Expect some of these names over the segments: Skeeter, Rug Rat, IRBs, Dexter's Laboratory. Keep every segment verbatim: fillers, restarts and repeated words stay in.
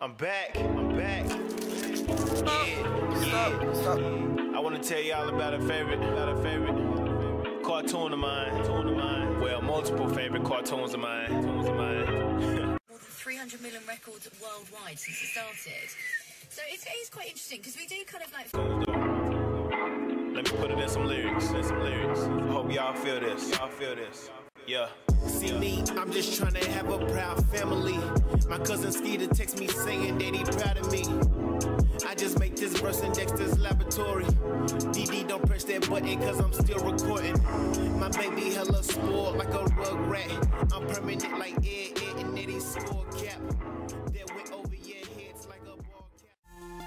I'm back, I'm back. What's up? What's up? What's up? I want to tell y'all about a favorite, about a favorite cartoon of mine. Cartoon of mine. Well, multiple favorite cartoons of mine. Cartoons of mine. More than three hundred million records worldwide since it started. So it's, it's quite interesting because we do kind of like. Let me put it in some lyrics. In some lyrics. Hope y'all feel this. Y'all feel this. Yeah. See me, I'm just trying to have a proud family. My cousin Skeeter texts me saying that he proud of me. I just make this verse in Dexter's Laboratory. D D don't press that button cause I'm still recording. My baby hella spoiled like a rug rat. I'm permanent like Ed, Ed and Eddie score cap. That went over your heads like a ball cap.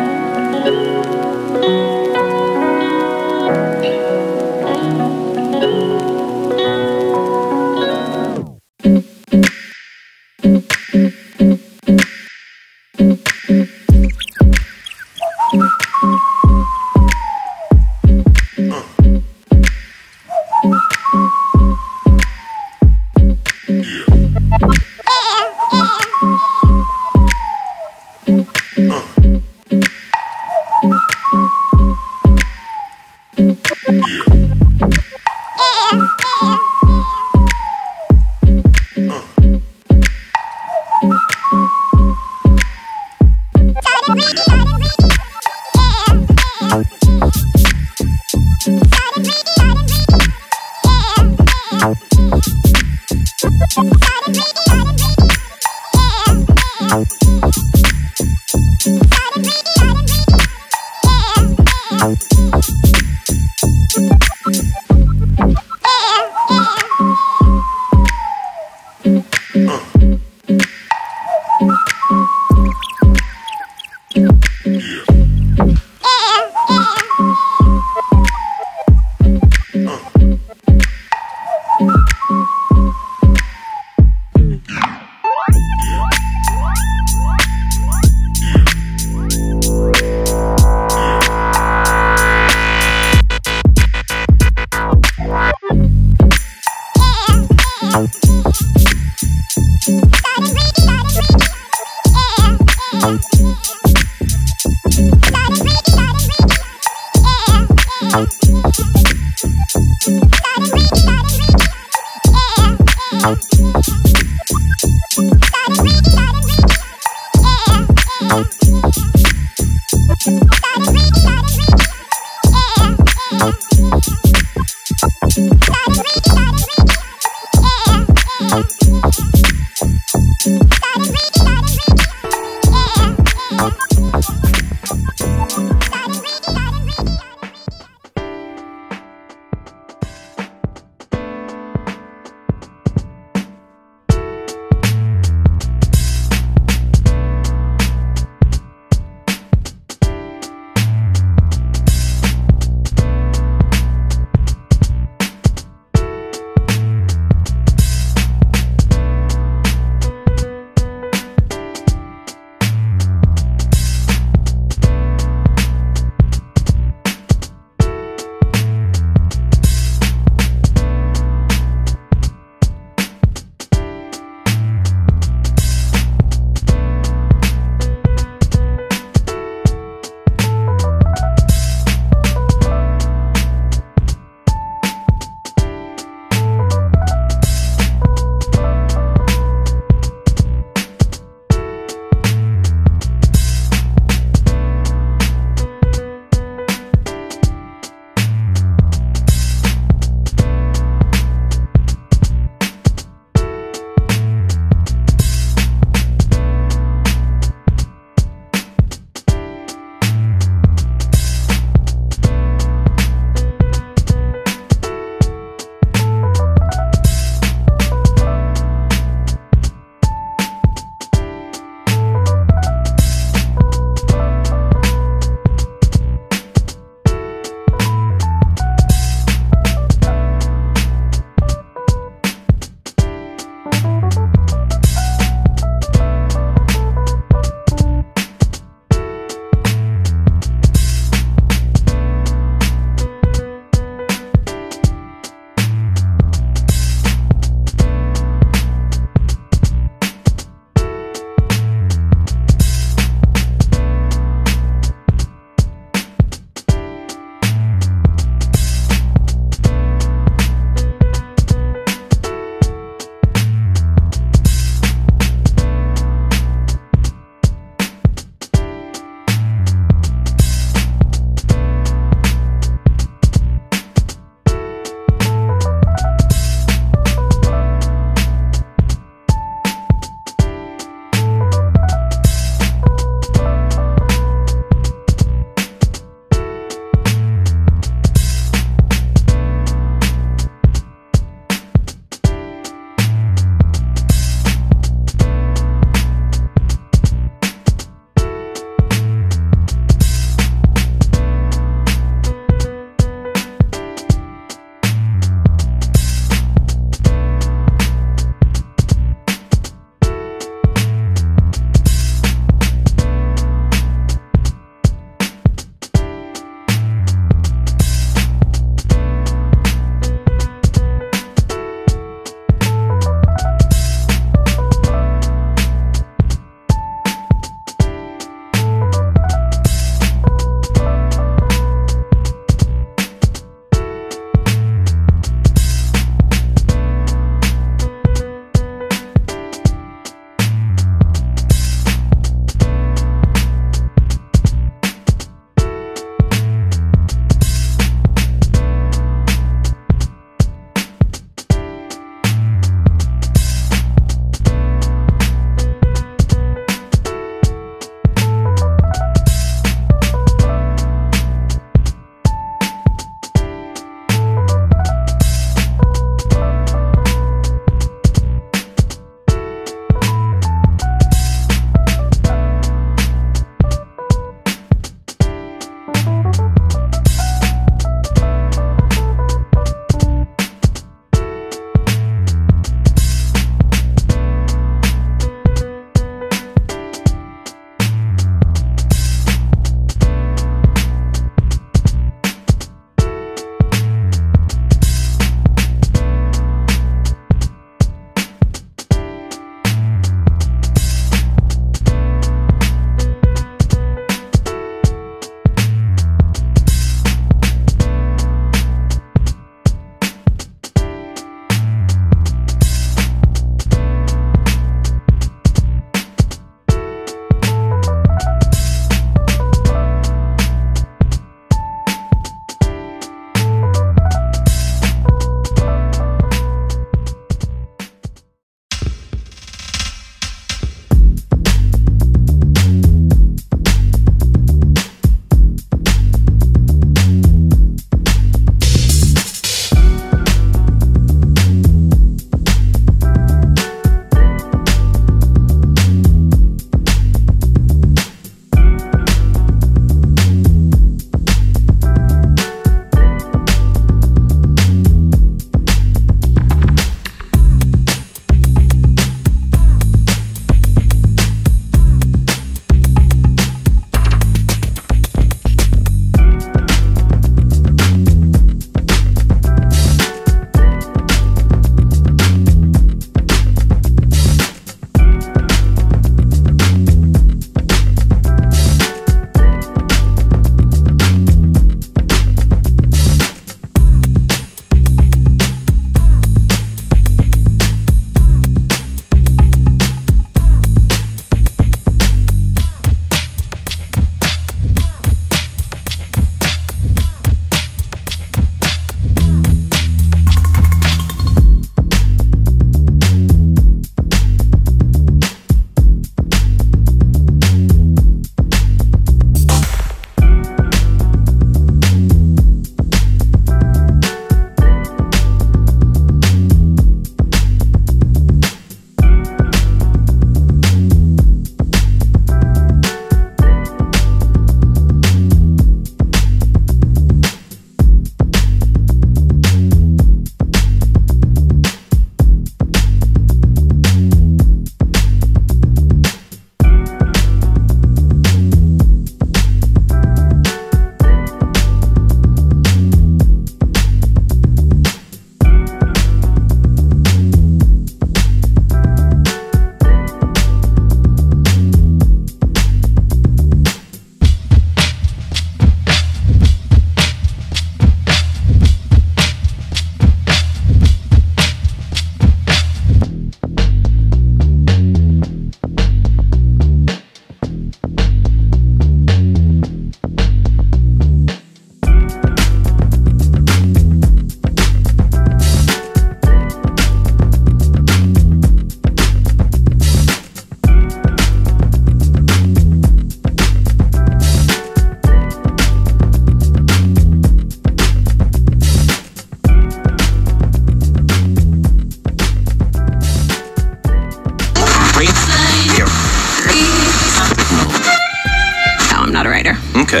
Okay.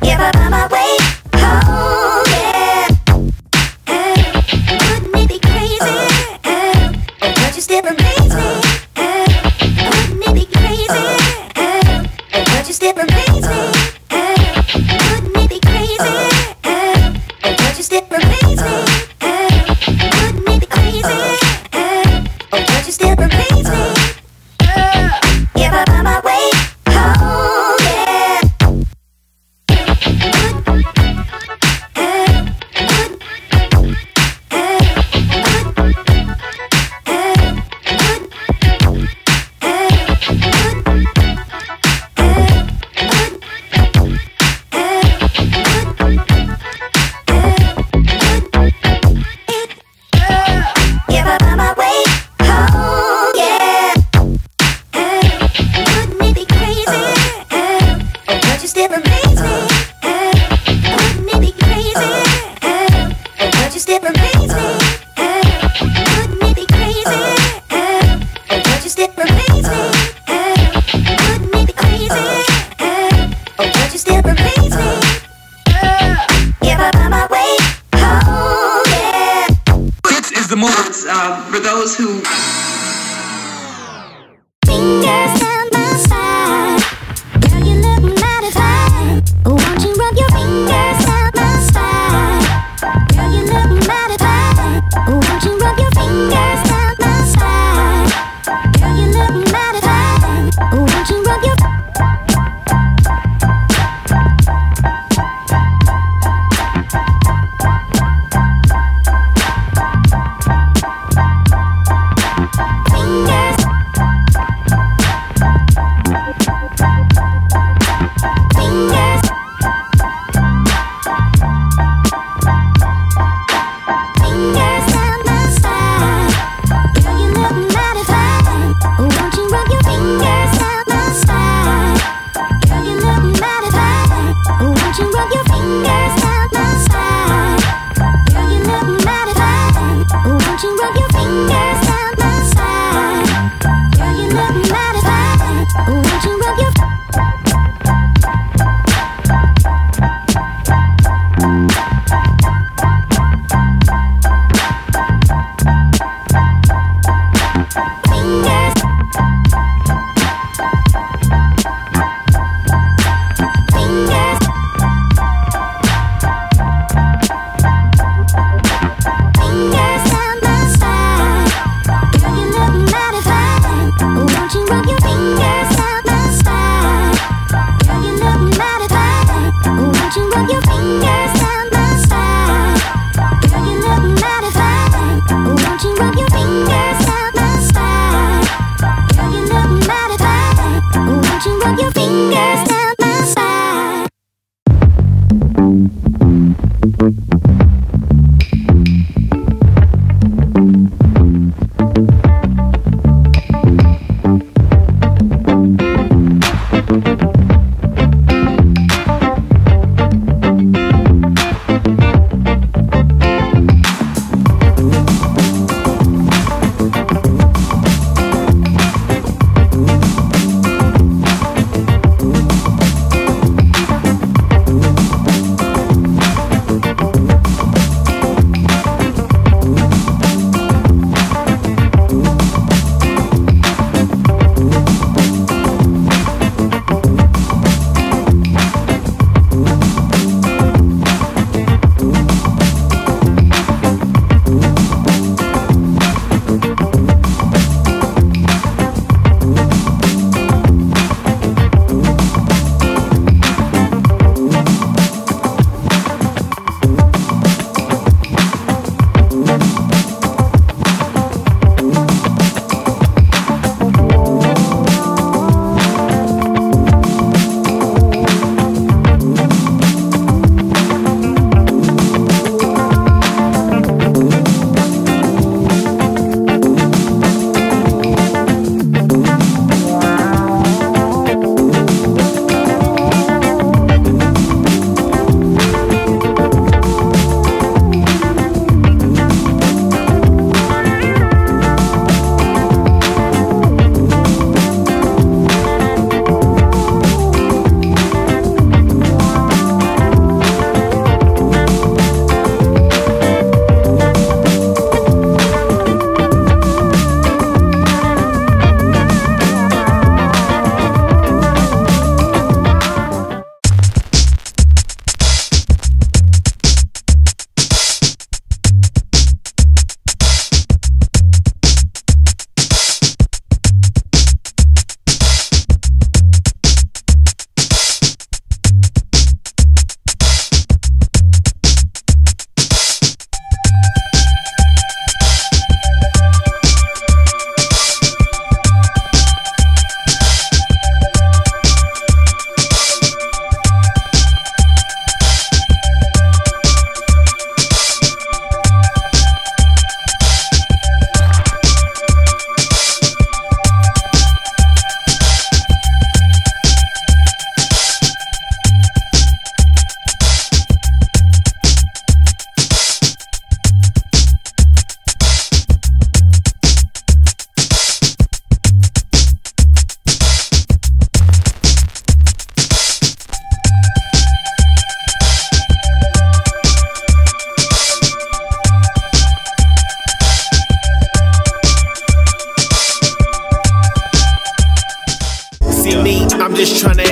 Yeah, I'm on my way home, yeah. Wouldn't it be crazy? Don't you still amaze me? Wouldn't it be crazy? Don't you still amaze me? Wouldn't it be crazy? Don't you still amaze me? Wouldn't it be crazy? Don't you still amaze me? Yeah, I'm on my way home.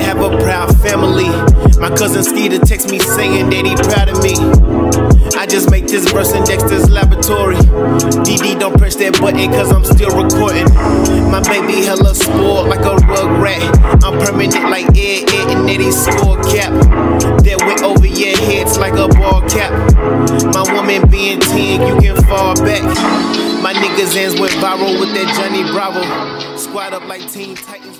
have a proud family. My cousin Skeeter texts me saying that he proud of me. I just make this verse in Dexter's Laboratory. D D, don't press that button cause I'm still recording. My baby hella spoiled like a rug rat. I'm permanent like Ed, Ed and Eddie's score cap. That went over your heads like a ball cap. My woman being ten, you can fall back. My niggas' ends went viral with that Johnny Bravo. Squad up like Teen Titans.